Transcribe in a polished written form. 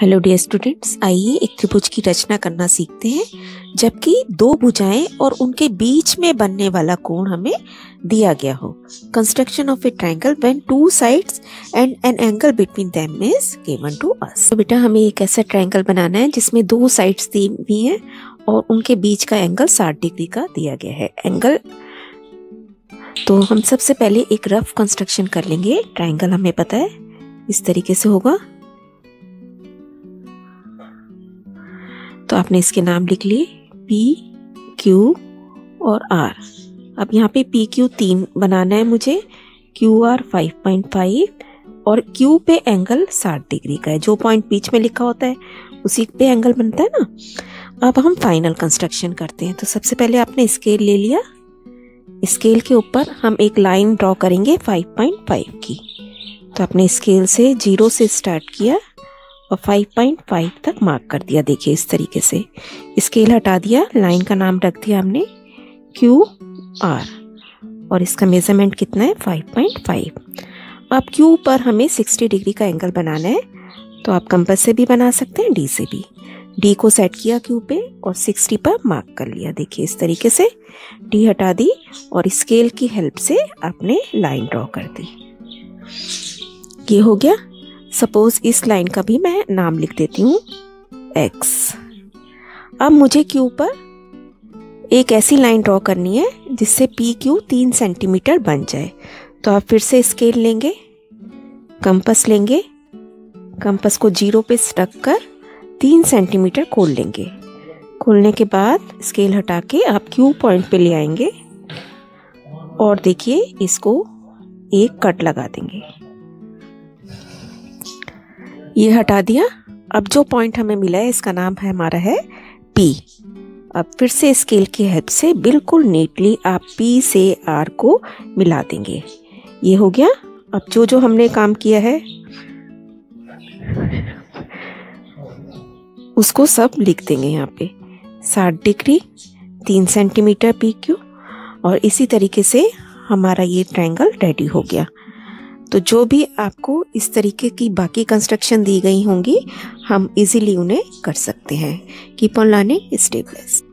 Hello dear students, आइए एक त्रिभुज की रचना करना सीखते हैं जबकि दो भुजाएं और उनके बीच में बनने वाला कोण हमें दिया गया हो। Construction of a triangle when two sides and an angle between them is given to us. तो बेटा हमें एक ऐसा ट्रायंगल बनाना है जिसमें दो साइड्स दी हुई हैं और उनके बीच का एंगल 60 डिग्री का दिया गया है एंगल। तो हम सबसे पहले एक रफ कंस्ट्रक्शन कर लेंगे। ट्रायंगल हमें पता है इस तरीके से होगा, तो आपने इसके नाम लिख लिए P, Q और R। अब यहाँ पे पी क्यू 3 बनाना है मुझे, क्यू आर 5.5 और Q पे एंगल 60 डिग्री का है। जो पॉइंट बीच में लिखा होता है उसी पे एंगल बनता है ना। अब हम फाइनल कंस्ट्रक्शन करते हैं। तो सबसे पहले आपने स्केल ले लिया, स्केल के ऊपर हम एक लाइन ड्रॉ करेंगे 5.5 की। तो आपने स्केल से 0 से स्टार्ट किया और 5.5 तक मार्क कर दिया। देखिए इस तरीके से स्केल हटा दिया, लाइन का नाम रख दिया हमने क्यू आर और इसका मेजरमेंट कितना है 5.5। अब क्यू पर हमें 60 डिग्री का एंगल बनाना है, तो आप कंपास से भी बना सकते हैं, डी से भी। डी को सेट किया क्यू पे और 60 पर मार्क कर लिया। देखिए इस तरीके से डी हटा दी और स्केल की हेल्प से आपने लाइन ड्रॉ कर दी। ये हो गया। सपोज इस लाइन का भी मैं नाम लिख देती हूँ X। अब मुझे Q पर एक ऐसी लाइन ड्रॉ करनी है जिससे PQ 3 सेंटीमीटर बन जाए। तो आप फिर से स्केल लेंगे, कंपास लेंगे, कंपास को 0 पे स्टक कर 3 सेंटीमीटर खोल लेंगे। खोलने के बाद स्केल हटा के आप Q पॉइंट पे ले आएंगे और देखिए इसको एक कट लगा देंगे। ये हटा दिया। अब जो पॉइंट हमें मिला है इसका नाम है हमारा है P। अब फिर से स्केल की हेल्प से बिल्कुल नीटली आप P से R को मिला देंगे। ये हो गया। अब जो हमने काम किया है उसको सब लिख देंगे यहाँ पे। 60 डिग्री, 3 सेंटीमीटर PQ और इसी तरीके से हमारा ये ट्रायंगल रेडी हो गया। तो जो भी आपको इस तरीके की बाकी कंस्ट्रक्शन दी गई होंगी हम इजीली उन्हें कर सकते हैं। Keep on learning, stay blessed.